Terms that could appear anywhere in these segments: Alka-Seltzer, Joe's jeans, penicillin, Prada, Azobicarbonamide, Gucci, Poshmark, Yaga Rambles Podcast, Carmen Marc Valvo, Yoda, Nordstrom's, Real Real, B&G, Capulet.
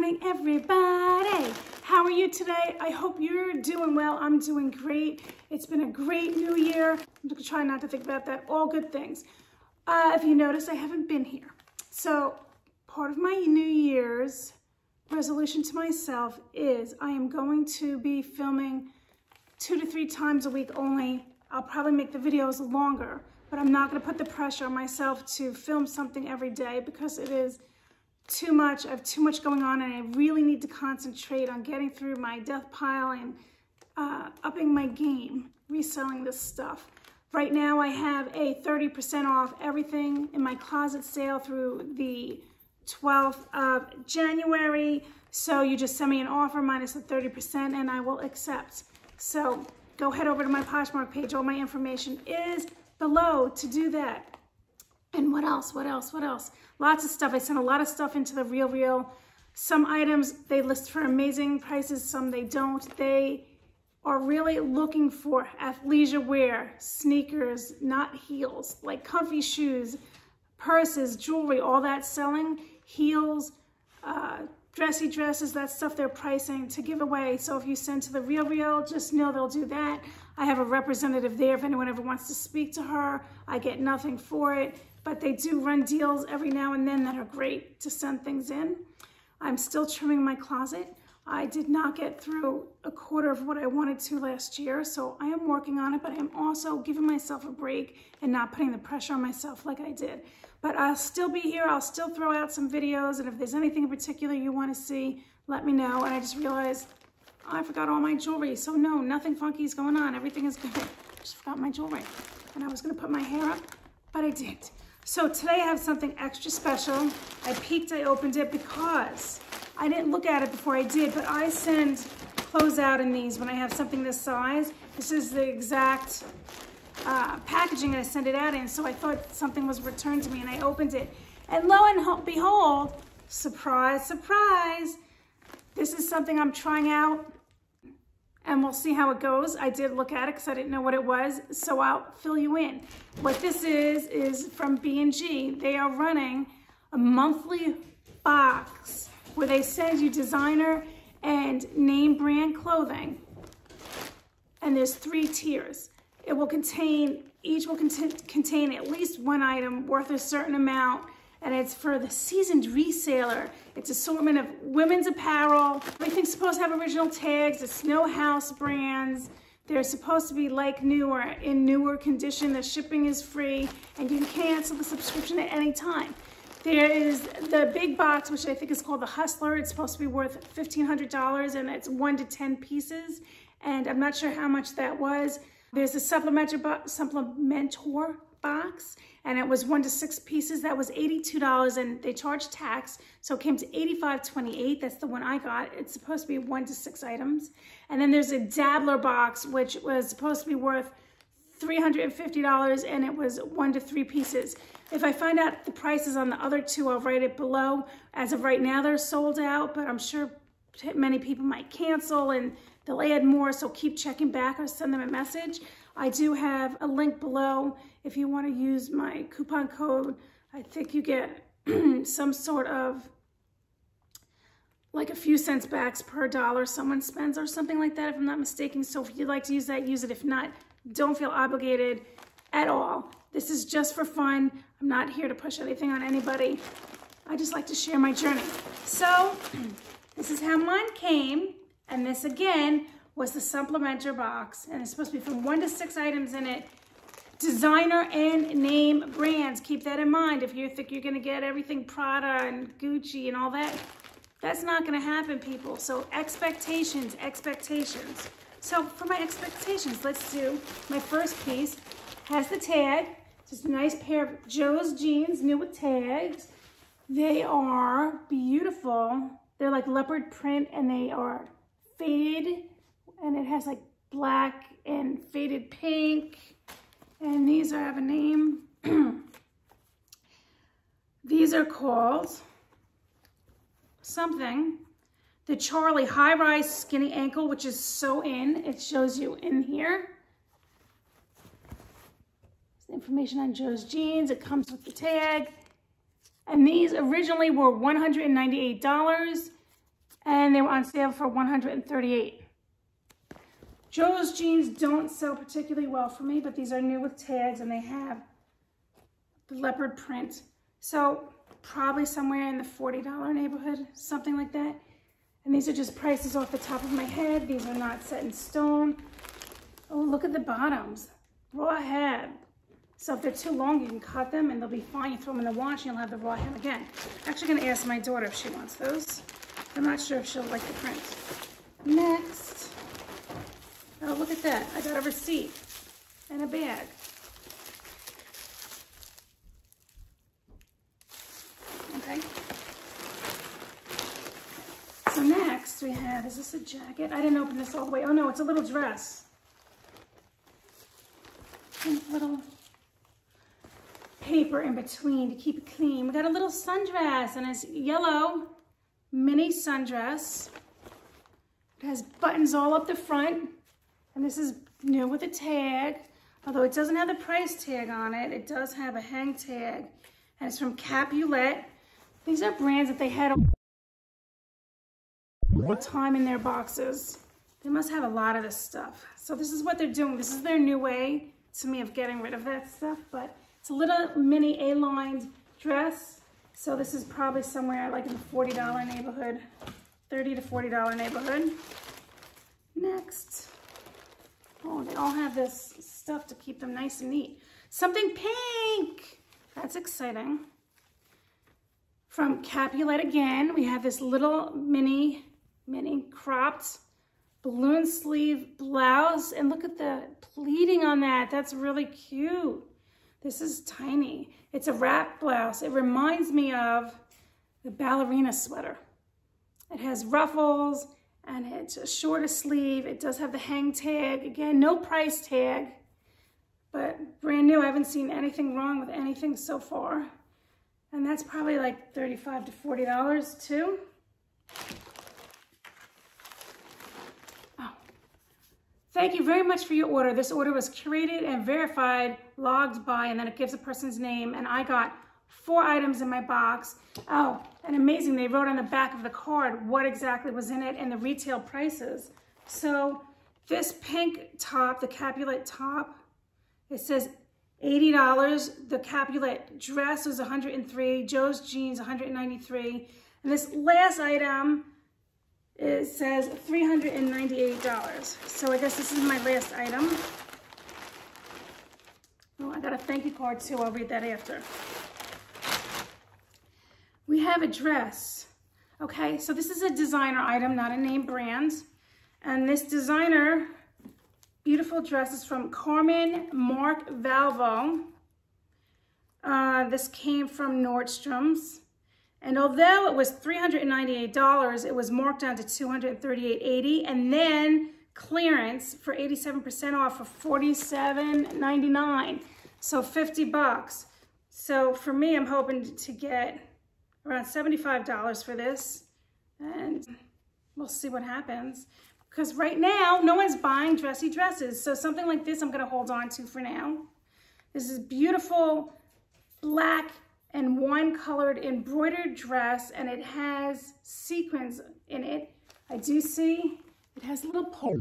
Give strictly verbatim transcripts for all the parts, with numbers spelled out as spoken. morning, everybody. How are you today? I hope you're doing well. I'm doing great. It's been a great new year. I'm trying not to think about that. All good things. Uh, if you notice, I haven't been here. So part of my New Year's resolution to myself is I am going to be filming two to three times a week only. I'll probably make the videos longer, but I'm not going to put the pressure on myself to film something every day because it is too much. I have too much going on, and I really need to concentrate on getting through my death pile and uh, upping my game, reselling this stuff. Right now I have a thirty percent off everything in my closet sale through the twelfth of January. So you just send me an offer minus the thirty percent and I will accept. So go head over to my Poshmark page. All my information is below to do that. And what else? What else? What else? Lots of stuff. I sent a lot of stuff into the Real Real. Some items they list for amazing prices, some they don't. They are really looking for athleisure wear, sneakers, not heels, like comfy shoes, purses, jewelry, all that selling, heels, uh, dressy dresses, that stuff they're pricing to give away. So if you send to the Real Real, just know they'll do that. I have a representative there if anyone ever wants to speak to her. I get nothing for it, but they do run deals every now and then that are great to send things in. I'm still trimming my closet. I did not get through a quarter of what I wanted to last year, so I am working on it, but I'm also giving myself a break and not putting the pressure on myself like I did. But I'll still be here. I'll still throw out some videos, and if there's anything in particular you want to see, let me know. And I just realized oh, I forgot all my jewelry, so no, nothing funky is going on. Everything is good. Just forgot my jewelry, and I was going to put my hair up, but I didn't. So today I have something extra special. I peeked, I opened it because I didn't look at it before I did, but I send clothes out in these when I have something this size. This is the exact uh, packaging I send it out in, so I thought something was returned to me, and I opened it. And lo and behold, surprise, surprise, this is something I'm trying out, and we'll see how it goes. I did look at it because I didn't know what it was, so I'll fill you in. What this is is from B and G. They are running a monthly box where they send you designer and name brand clothing. And there's three tiers. It will contain, each will cont contain at least one item worth a certain amount, and it's for the seasoned reseller. It's assortment of women's apparel. Everything's supposed to have original tags. It's no house brands. They're supposed to be like new or in newer condition. The shipping is free, and you can cancel the subscription at any time. There is the big box, which I think is called the Hustler. It's supposed to be worth fifteen hundred dollars, and it's one to ten pieces. And I'm not sure how much that was. There's a supplementary bo supplementor box, and it was one to six pieces. That was eighty-two dollars, and they charged tax, so it came to eighty-five twenty-eight. That's the one I got. It's supposed to be one to six items. And then there's a Dabbler box, which was supposed to be worth three hundred fifty dollars, and it was one to three pieces. If I find out the prices on the other two, I'll write it below. As of right now, they're sold out, but I'm sure many people might cancel and they'll add more, so keep checking back or send them a message. I do have a link below if you want to use my coupon code. I think you get some sort of like a few cents back per dollar someone spends or something like that, if I'm not mistaken. So if you'd like to use that, use it. If not, don't feel obligated at all. This is just for fun. I'm not here to push anything on anybody. I just like to share my journey. So this is how mine came. And this again was the supplementary box. And it's supposed to be from one to six items in it. Designer and name brands. Keep that in mind. If you think you're going to get everything Prada and Gucci and all that, that's not going to happen, people. So expectations, expectations. So for my expectations, let's do my first piece. Has the tag. Just a nice pair of Joe's jeans, new with tags. They are beautiful. They're like leopard print, and they are fade, and it has like black and faded pink. And these are, have a name. These are called something. The Charlie high-rise skinny ankle, which is so in. It shows you in here. Information on Joe's jeans. It comes with the tag. And these originally were one hundred ninety-eight dollars. and they were on sale for one hundred thirty-eight dollars. Joe's jeans don't sell particularly well for me, but these are new with tags and they have the leopard print. So probably somewhere in the forty dollar neighborhood, something like that. And these are just prices off the top of my head. These are not set in stone. Oh, look at the bottoms. Raw hem. So if they're too long, you can cut them and they'll be fine. You throw them in the wash and you'll have the raw hem again. I'm actually gonna ask my daughter if she wants those. I'm not sure if she'll like the print. Next. Oh, look at that. I got a receipt and a bag. Okay. So next we have, is this a jacket? I didn't open this all the way. Oh no, it's a little dress. And little paper in between to keep it clean. We got a little sundress and it's yellow mini sundress. It has buttons all up the front. And this is new with a tag. Although it doesn't have the price tag on it, it does have a hang tag. And it's from Capulet. These are brands that they had all the time in their boxes. They must have a lot of this stuff. So this is what they're doing. This is their new way to me of getting rid of that stuff, but it's a little mini A-lined dress. So this is probably somewhere like in the forty dollar neighborhood, thirty to forty dollar neighborhood. Next. Oh, they all have this stuff to keep them nice and neat. Something pink. That's exciting. From Capulet again, we have this little mini, mini cropped balloon sleeve blouse, and look at the pleating on that. That's really cute. This is tiny. It's a wrap blouse. It reminds me of the ballerina sweater. It has ruffles and it's a shorter sleeve. It does have the hang tag. Again, no price tag, but brand new. I haven't seen anything wrong with anything so far. And that's probably like thirty-five to forty dollars too. Thank you very much for your order. This order was curated and verified, logged by, and then it gives a person's name. And I got four items in my box. Oh, and amazing, they wrote on the back of the card what exactly was in it and the retail prices. So this pink top, the Capulet top, it says eighty dollars. The Capulet dress was one hundred three dollars. Joe's jeans, one hundred ninety-three dollars. And this last item, it says three hundred ninety-eight dollars. So I guess this is my last item. Oh, I got a thank you card too. I'll read that after. We have a dress. Okay, so this is a designer item, not a name brand. And this designer, beautiful dress is from Carmen Marc Valvo. Uh, this came from Nordstrom's. And although it was three hundred ninety-eight dollars, it was marked down to two hundred thirty-eight dollars and eighty cents and then clearance for eighty-seven percent off for forty-seven ninety-nine. So fifty bucks. So for me, I'm hoping to get around seventy-five dollars for this and we'll see what happens. Because right now, no one's buying dressy dresses. So something like this, I'm gonna hold on to for now. This is beautiful black and wine colored embroidered dress, and it has sequins in it. I do see it has a little pole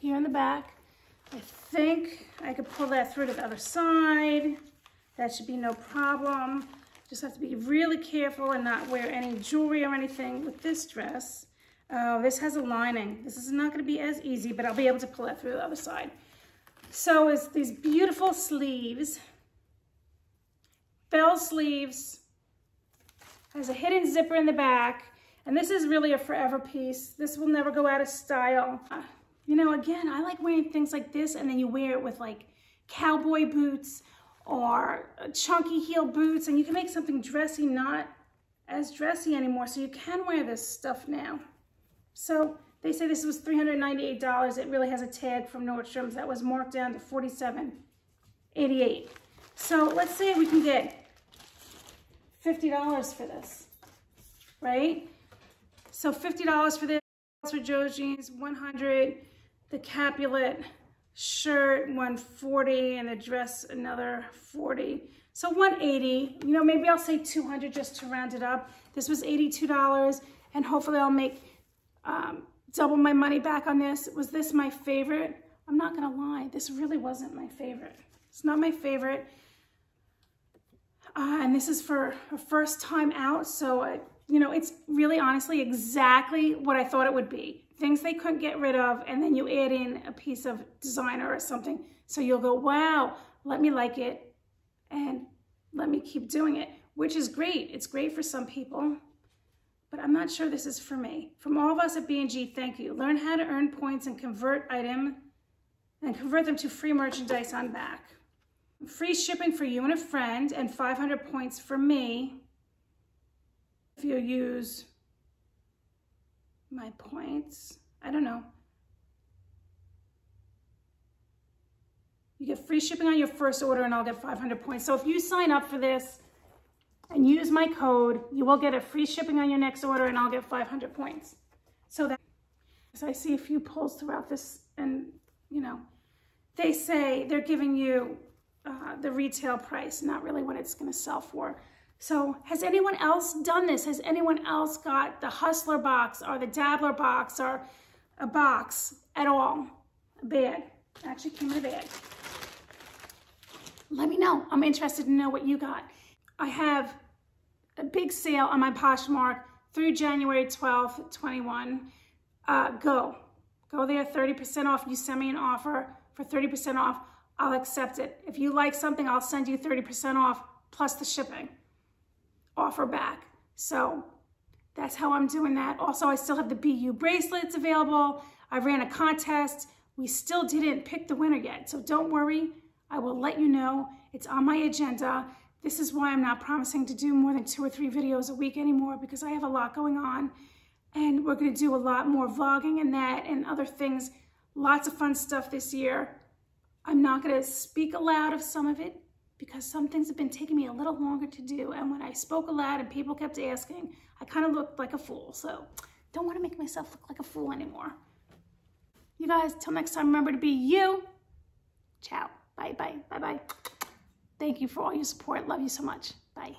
here in the back. I think I could pull that through to the other side. That should be no problem. Just have to be really careful and not wear any jewelry or anything with this dress. Oh, uh, this has a lining. This is not gonna be as easy, but I'll be able to pull that through the other side. So it's these beautiful sleeves. Bell sleeves, has a hidden zipper in the back, and this is really a forever piece. This will never go out of style. You know, again, I like wearing things like this, and then you wear it with like cowboy boots or chunky heel boots, and you can make something dressy not as dressy anymore, so you can wear this stuff now. So they say this was three hundred ninety-eight dollars. It really has a tag from Nordstrom's that was marked down to forty-seven eighty-eight. So let's say we can get fifty dollars for this, right? So fifty dollars for this, for Joe's jeans, one hundred, the Capulet shirt, one forty, and the dress, another forty. So one eighty, you know, maybe I'll say two hundred just to round it up. This was eighty-two dollars, and hopefully I'll make um, double my money back on this. Was this my favorite? I'm not gonna lie, this really wasn't my favorite. It's not my favorite. Uh, and this is for a first time out, so I, you know, it's really honestly exactly what I thought it would be. Things they couldn't get rid of, and then you add in a piece of designer or something. So you'll go, wow, let me like it and let me keep doing it, which is great. It's great for some people, but I'm not sure this is for me. From all of us at B and G, thank you. Learn how to earn points and convert item and convert them to free merchandise on back. Free shipping for you and a friend and five hundred points for me if you use my points. I don't know. You get free shipping on your first order and I'll get five hundred points. So if you sign up for this and use my code, you will get a free shipping on your next order and I'll get five hundred points. So that, so I see a few polls throughout this, and you know, they say they're giving you uh, the retail price, not really what it's going to sell for. So has anyone else done this? Has anyone else got the hustler box or the dabbler box or a box at all? A bag. Actually came in a bag. Let me know. I'm interested to know what you got. I have a big sale on my Poshmark through January twelfth, twenty-one. Uh, go. Go there, thirty percent off. You send me an offer for thirty percent off. I'll accept it. If you like something, I'll send you thirty percent off plus the shipping offer back. So that's how I'm doing that. Also, I still have the B U bracelets available. I ran a contest. We still didn't pick the winner yet. So don't worry. I will let you know. It's on my agenda. This is why I'm not promising to do more than two or three videos a week anymore, because I have a lot going on, and we're going to do a lot more vlogging and that and other things. Lots of fun stuff this year. I'm not going to speak aloud of some of it because some things have been taking me a little longer to do. And when I spoke aloud and people kept asking, I kind of looked like a fool. So don't want to make myself look like a fool anymore. You guys, till next time, remember to be you. Ciao. Bye, bye, bye, bye. Thank you for all your support. Love you so much. Bye.